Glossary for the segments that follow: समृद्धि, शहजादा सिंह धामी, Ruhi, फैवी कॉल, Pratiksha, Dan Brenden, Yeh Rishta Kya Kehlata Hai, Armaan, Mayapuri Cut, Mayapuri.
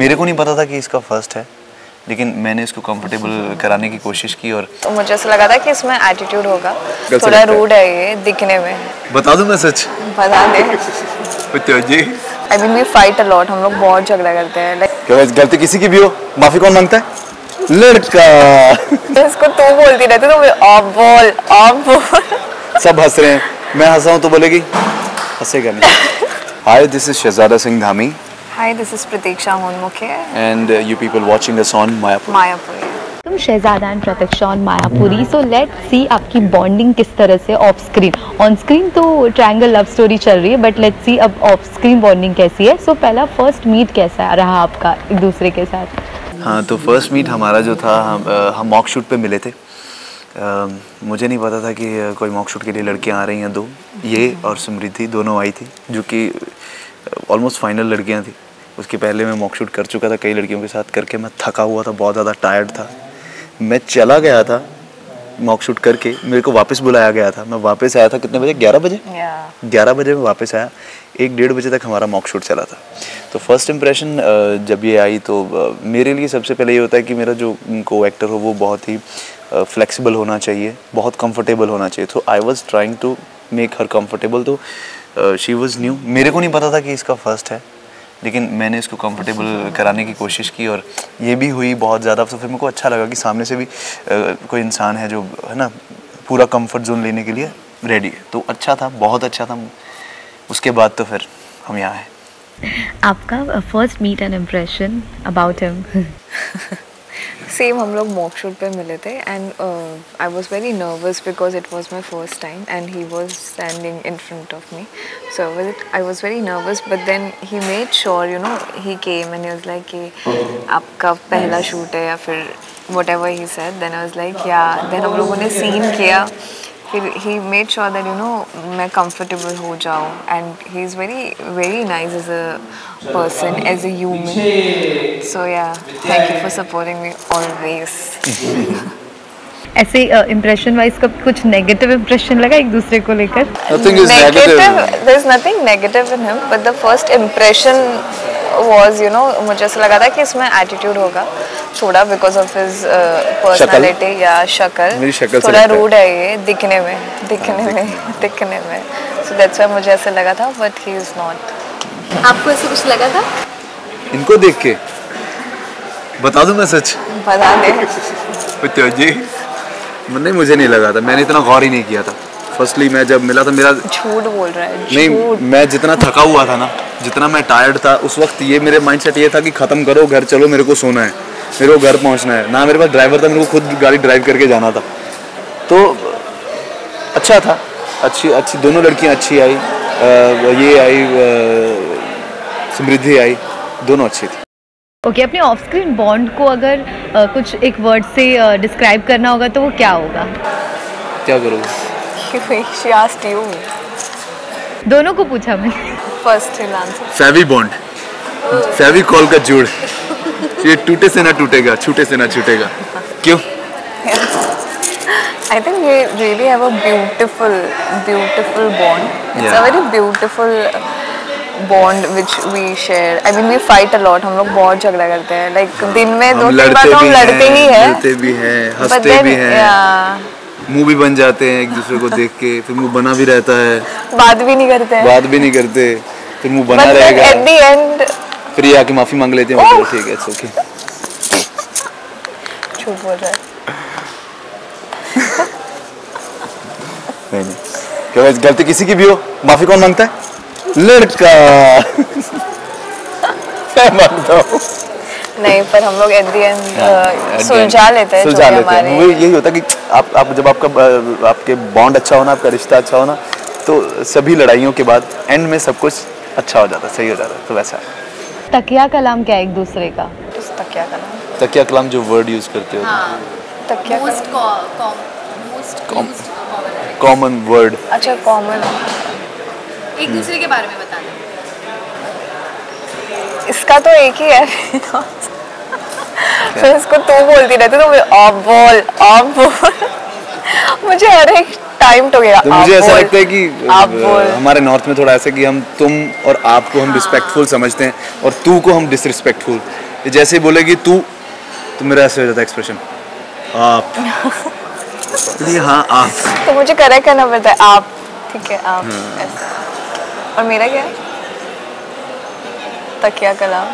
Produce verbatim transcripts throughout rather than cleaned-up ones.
मेरे को नहीं पता था कि इसका फर्स्ट है, लेकिन मैंने इसको कंफर्टेबल कराने की कोशिश की और तो मुझे ऐसा लगा था कि इसमें एटीट्यूड होगा, थोड़ा रूड है ये दिखने में। बता दूं मैं सच? बता दे। बताओ जी। I mean we fight a lot, हम लोग बहुत झगड़ा करते हैं। like... गलती किसी की भी हो, माफी कौन मांगता है? लड़का। इसको तू बोलती रहती तो मैं आप बोल, आप बोल। सब हंस रहे हैं, मैं हंसा हूँ तो बोलेगी हंसेगा नहीं। Hi this is शहजादा सिंह धामी। Hi, this is Pratiksha and uh, you people watching us on Mayapuri. Mayapuri. तुम Shehzada and Pratiksha on Mayapuri. So let's see आपकी बॉन्डिंग किस तरह से ऑफ स्क्रीन। ऑन स्क्रीन तो ट्रायंगल लव स्टोरी चल रही है, बट लेट्स सी अब ऑफ स्क्रीन बॉन्डिंग कैसी है। सो so, पहला फर्स्ट मीट कैसा रहा आपका एक दूसरे के साथ? हाँ, तो फर्स्ट मीट हमारा जो था, हम मॉक शूट पे मिले थे। Uh, मुझे नहीं पता था कि कोई मॉक शूट के लिए लड़कियां आ रही हैं। दो ये और समृद्धि दोनों आई थी, जो कि ऑलमोस्ट फाइनल लड़कियां थी। उसके पहले मैं मॉक शूट कर चुका था कई लड़कियों के साथ करके। मैं थका हुआ था, बहुत ज़्यादा टायर्ड था। मैं चला गया था मॉक शूट करके, मेरे को वापस बुलाया गया था। मैं वापस आया था कितने बजे? ग्यारह बजे yeah. ग्यारह बजे मैं वापस आया। एक डेढ़ बजे तक हमारा मॉक शूट चला था। तो फर्स्ट इम्प्रेशन जब ये आई तो मेरे लिए सबसे पहले ये होता है कि मेरा जो को एक्टर हो वो बहुत ही फ्लेक्सिबल uh, होना चाहिए, बहुत कंफर्टेबल होना चाहिए। तो I was trying to make her comfortable. तो शी वाज न्यू। मेरे को नहीं पता था कि इसका फर्स्ट है, लेकिन मैंने इसको कंफर्टेबल कराने की कोशिश की और ये भी हुई बहुत ज़्यादा। तो फिर मेरे को अच्छा लगा कि सामने से भी uh, कोई इंसान है जो है ना पूरा कंफर्ट जोन लेने के लिए रेडी है। तो अच्छा था, बहुत अच्छा था। उसके बाद तो फिर हम यहाँ हैं। आपका first meet and impression about him? Same, हम लोग मॉक शूट पे मिले थे and I was very nervous because it was my first time and he was standing in front of me, so I was very nervous. But then he made sure, you know, he came and he was like कि आपका पहला shoot है या फिर whatever he said. Then I was like या। Then हम लोगों ने सीन किया, फिर he made sure that you know मैं कंफर्टेबल हो जाऊँ and he is very very nice as a person, as a human. So yeah, thank you for supporting me always. ऐसे इम्प्रेशन वाइज का कुछ नेगेटिव इम्प्रेशन लगा एक दूसरे को लेकर? There is nothing negative in him, but the first impression was you know मुझे ऐसा लगा था कि इसमें एटीट्यूड होगा थोड़ा, बिकॉज ऑफ हिज पर्सनालिटी या शक्ल। थोड़ा रूड है ये दिखने में, दिखने में, दिखने में। सो दैट्स व्हाई मुझे ऐसा लगा था, बट ही इज नॉट। आपको ऐसा कुछ लगा था इनको देख के? बता दूं मैं सच? बता दे। बताओ जी। मैंने मुझे नहीं लगा था, मैंने इतना गौर ही नहीं किया था। फर्स्टली मैं जब मिला था मेरा झूठ बोल रहा है। नहीं, मैं जितना थका हुआ था ना, जितना मैं टायर्ड था उस वक्त, ये मेरे माइंडसेट ये था कि ख़त्म करो, घर चलो, मेरे को सोना है, मेरे को घर पहुंचना है। ना मेरे पास ड्राइवर था, मेरे को खुद गाड़ी ड्राइव करके जाना था। तो अच्छा था, अच्छी अच्छी दोनों लड़कियां अच्छी आई। आ, ये आई, समृद्धि आई, दोनों अच्छी थी। ओके okay, अपने ऑफ स्क्रीन बॉन्ड को अगर आ, कुछ एक वर्ड से डिस्क्राइब करना होगा तो वो क्या होगा? क्या करोगे? दोनों को पूछा मैंने। First answer Fevibond, फैवी कॉल का जोड़। ये टूटे से ना टूटेगा, छूटे से ना छूटेगा। क्यों? I think we really have a beautiful, beautiful bond. It's yeah. a very beautiful bond which we share. I mean we fight a lot. हम लोग बहुत झगड़ा करते हैं। Like दिन में दो तीन बार हम लड़ते ही हैं, लड़ते भी हैं, हंसते भी हैं। मुँह भी बन जाते हैं एक दूसरे को देख के, फिर मुँह बना भी रहता है, बात भी नहीं करते हैं, बात भी नहीं करते, फिर मुँह बना रहेगा। एट द एंड फिर ये आके माफी मांग लेते हैं। ठीक है, इट्स ओके। झूठ बोल रहा है। नहीं नहीं, क्या गलती किसी की भी हो, माफी कौन मांगता है? लड़का। मैं मांगता हूँ नहीं, पर हम लोग एट द एंड सुलझा लेते हैं। सुलझा लेते हैं। वो यही होता है कि आप आप जब आपका आपके बॉन्ड अच्छा होना, आपका रिश्ता अच्छा होना, तो सभी लड़ाइयों के बाद एंड में सब कुछ अच्छा हो जाता है, सही हो जाता है। तो वैसा है। तकिया कलाम क्या है एक दूसरे का? तकिया कलाम, तकिया कलाम जो वर्ड यूज करते हो। हाँ, तकिया कॉमन कॉमन वर्ड। अच्छा, कॉमन एक दूसरे के बारे में बताना। इसका तो एक ही है। फिर इसको तू बोलती रहती तो मैं आप बोल, आप बोल। मुझे हर एक टाइम तो गया। तो मुझे ऐसा लगता है कि हमारे नॉर्थ में थोड़ा ऐसा कि हम तुम और आप को हम रिस्पेक्टफुल समझते हैं और तू को हम डिसरिस्पेक्टफुल। जैसे ही बोलेगी तू तो मेरा ऐसे हो जाता है एक्सप्रेशन आप हाँ आप, तो मुझे करेक्ट करना पड़ता है आप, ठीक है आप हाँ। ऐसा। और मेरा क्या तकिया कलाम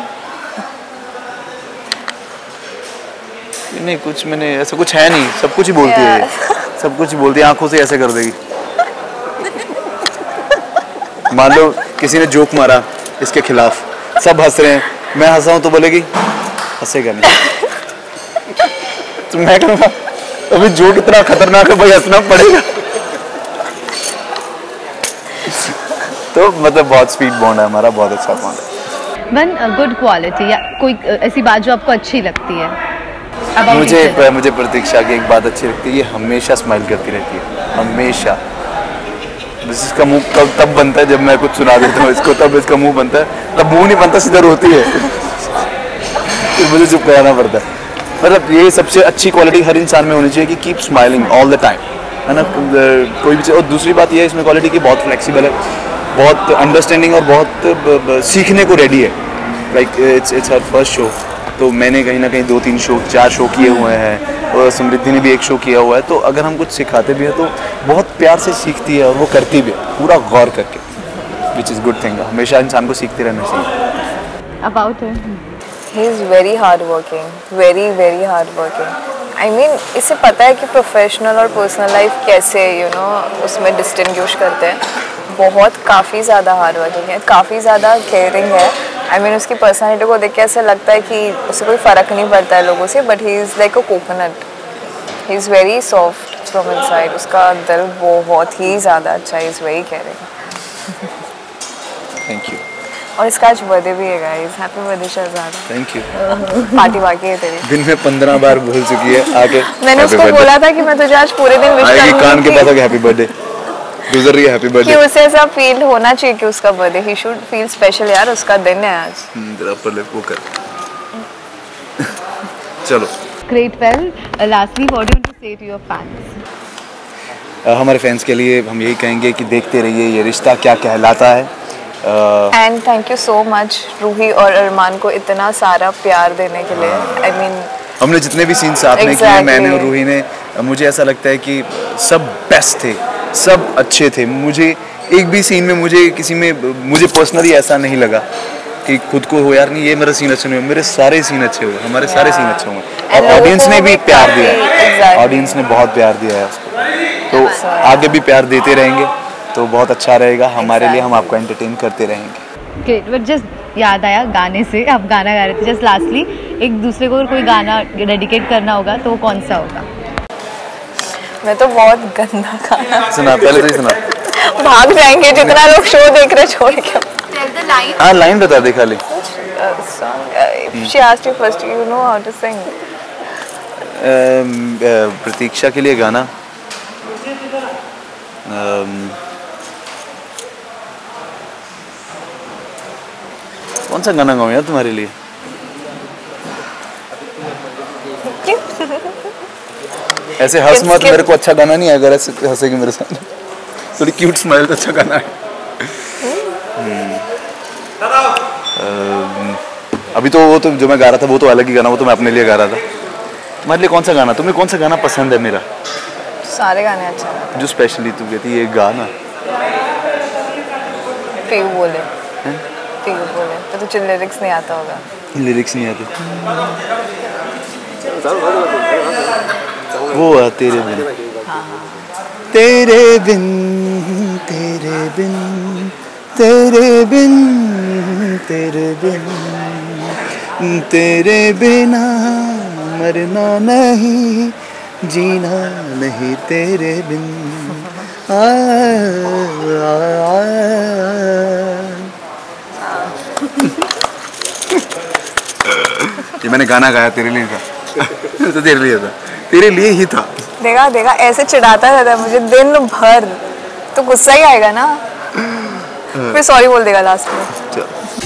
नहीं, कुछ मैंने ऐसा कुछ है नहीं, सब कुछ ही बोलती है, सब कुछ बोलती है, आंखों से ऐसे कर देगी। मान लो किसी ने जोक मारा इसके खिलाफ, सब हंस रहे हैं, मैं हंसा हूँ तो बोलेगी हंसेगा नहीं तो मैं करूँगा अभी जोक इतना खतरनाक है भाई हंसना पड़ेगा। तो मतलब बहुत स्वीट बॉन्ड है हमारा, बहुत अच्छा बॉन्ड है। वन गुड क्वालिटी या कोई ऐसी बात जो आपको अच्छी लगती है? मुझे मुझे प्रतीक्षा की एक बात अच्छी लगती है, ये हमेशा स्माइल करती रहती है, हमेशा। इसका मुंह कब तब बनता है जब मैं कुछ सुना देता हूँ इसको, तब इसका मुंह बनता है, तब मुंह नहीं बनता सीधा रोती है तो मुझे चुप कराना पड़ता है। मतलब ये सबसे अच्छी क्वालिटी हर इंसान में होनी चाहिए कि keep smiling all the time, है ना, कोई भी चीज़। और दूसरी बात ये है इसमें क्वालिटी की, बहुत फ्लेक्सिबल है, बहुत अंडरस्टैंडिंग और बहुत सीखने को रेडी है। Like it's it's her first show, तो मैंने कहीं ना कहीं दो तीन शो चार शो किए हुए हैं और समृद्धि ने भी एक शो किया हुआ है। तो अगर हम कुछ सिखाते भी हैं तो बहुत प्यार से सीखती है और वो करती भी है पूरा गौर करके, विच इज़ गुड थिंग। हमेशा इंसान को सीखते रहना चाहिए। About he is very hard working, very very hard working. I mean इसे पता है कि प्रोफेशनल और पर्सनल लाइफ कैसे यू you नो know, उसमें डिस्टिंग्विश करते हैं। बहुत काफ़ी ज़्यादा हार्ड वर्किंग है, काफ़ी ज़्यादा केयरिंग है। आई I मीन mean, उसकी पर्सनैलिटी को देख के ऐसा लगता है कि उसे कोई फ़र्क नहीं पड़ता है लोगों से, but he is like a coconut, he is very soft from inside. उसका दिल बहुत ही ज़्यादा अच्छा है, is very caring. Thank you. और इसका आज बर्थडे भी है guys, happy birthday Shehzada. Thank you. Party बाकी है तेरी, दिन में पंद्रह बार भूल चुकी है आगे। मैंने उसको बोला था कि मैं तुझे आज पूरे दिन विश करूंगी, कान के पास आके हैप्पी बर्थडे गुजर रही है, हैप्पी बर्थडे। कि उसे ऐसा फील होना चाहिए कि उसका birthday, he should feel special. यार उसका दिन है आज। जरा पर ले वो कर चलो great. Well lastly what do you say to your fans? हमारे फैंस के लिए हम यही कहेंगे कि देखते रहिए ये रिश्ता क्या कहलाता Hai. And thank you so much Ruhi और अरमान को इतना सारा प्यार देने के लिए। आई I मीन mean, हमने जितने भी सीन साथ में किए, मैंने और रूही ने, मुझे ऐसा लगता है कि सब बेस्ट थे, सब अच्छे थे। मुझे एक भी सीन में मुझे किसी में मुझे पर्सनली ऐसा नहीं लगा कि खुद को हो यार नहीं ये मेरा सीन अच्छा नहीं हुआ। मेरे सारे सीन अच्छे हुए, हमारे सारे सीन अच्छे हुए और ऑडियंस ने भी प्यार दिया, ऑडियंस ने बहुत प्यार दिया है उसको, तो आगे भी प्यार देते रहेंगे तो बहुत अच्छा रहेगा हमारे लिए। हम आपको एंटरटेन करते रहेंगे। ग्रेट। बट जस्ट याद आया गाने से, आप गाना गा रहे थे, जस्ट लास्टली एक दूसरे को अगर कोई गाना डेडिकेट करना होगा तो वो कौन सा होगा? मैं तो बहुत गंदा गाना सुना, पहले तो ही सुना भाग जाएंगे जितना लोग शो देख रहे छोड़ के। हाँ लाइन बता दे खाली। प्रतीक्षा के लिए गाना कौन सा गाना गाऊँ यार तुम्हारे लिए? ऐसे हंस मत, मेरे को अच्छा गाना नहीं है। अगर ऐसे हंसेगी मेरे सामने थोड़ी क्यूट स्माइल तो अच्छा गाना है। अभी तो वो तो जो मैं गा रहा था वो तो अलग ही गाना, वो तो मैं अपने लिए गा रहा था। तुम्हारे लिए कौन सा गाना, तुम्हें कौन सा गाना पसंद है? मेरा सारे गाने अच्छा है। जो स्पेशली तू कहती है ये गाना पीयू बोले, पीयू बोले तो तुझे लिरिक्स नहीं आता होगा। लिरिक्स नहीं आते। वो है तेरे बिन, तेरे बिन, तेरे बिन, तेरे बिन, तेरे बिन, तेरे बिना मरना नहीं जीना नहीं तेरे बिन। आ, आ, आ, आ, आ। ये मैंने गाना गाया तेरे लिए था तो तेरे लिए था, तेरे लिए ही था। देखा देखा ऐसे चिढ़ाता रहता है मुझे दिन भर, तो गुस्सा ही आएगा ना फिर सॉरी बोल देगा लास्ट में।